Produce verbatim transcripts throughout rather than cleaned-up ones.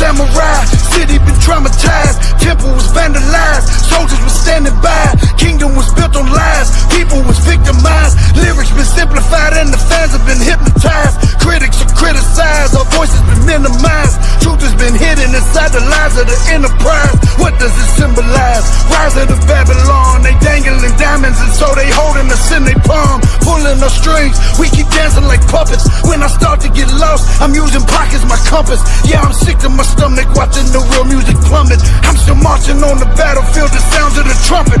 samurai. City been traumatized, temple was vandalized, soldiers was standing by, kingdom was built on lies, people was victimized, lyrics been simplified and the fans have been hypnotized. Critics are criticized, our voices been minimized, truth has been hidden inside the lies of the enterprise. What does it symbolize? Rise of the Babylon, they dangling diamonds and so they holding us in their palm, pulling our strings, we keep dancing like puppets. When I start to get lost, I'm using pockets, my compass. Yeah, I'm sick to my stomach, watching the real music plummet. I'm still marching on the battlefield, the sounds of the trumpet.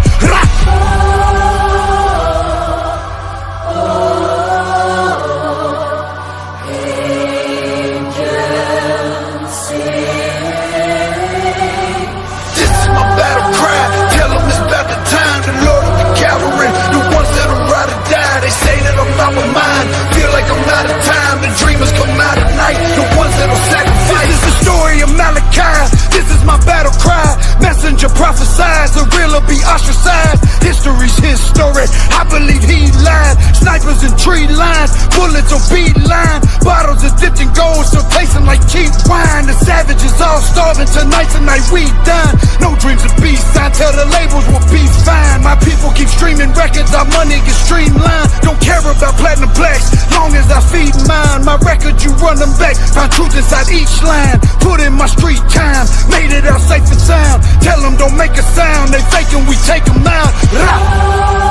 This is my battle cry, tell them it's about the time. The Lord of the Cavalry, the ones that are ride or die. They say that I'm out of mind, feel like I'm out of time. The dreamers come out at night, the ones that will sacrifice. This is the story of Malachi, this is my battle cry. Messenger prophesies, the real will be ostracized. History's his story, I believe he lied. Snipers in tree lines, bullets on beat line. Bottles are dipped in gold, still tasting like cheap wine. The savages all starving, tonight, tonight we dine. No dreams of peace, I tell the labels will be fine. My people keep streaming records, our money gets streamlined. Don't care about platinum blacks, long as I feed mine. My record, you run them back, find truth inside each line. Put in my street time, made it out safe and sound. Tell them don't make a sound, they faking, we take them out. Rah!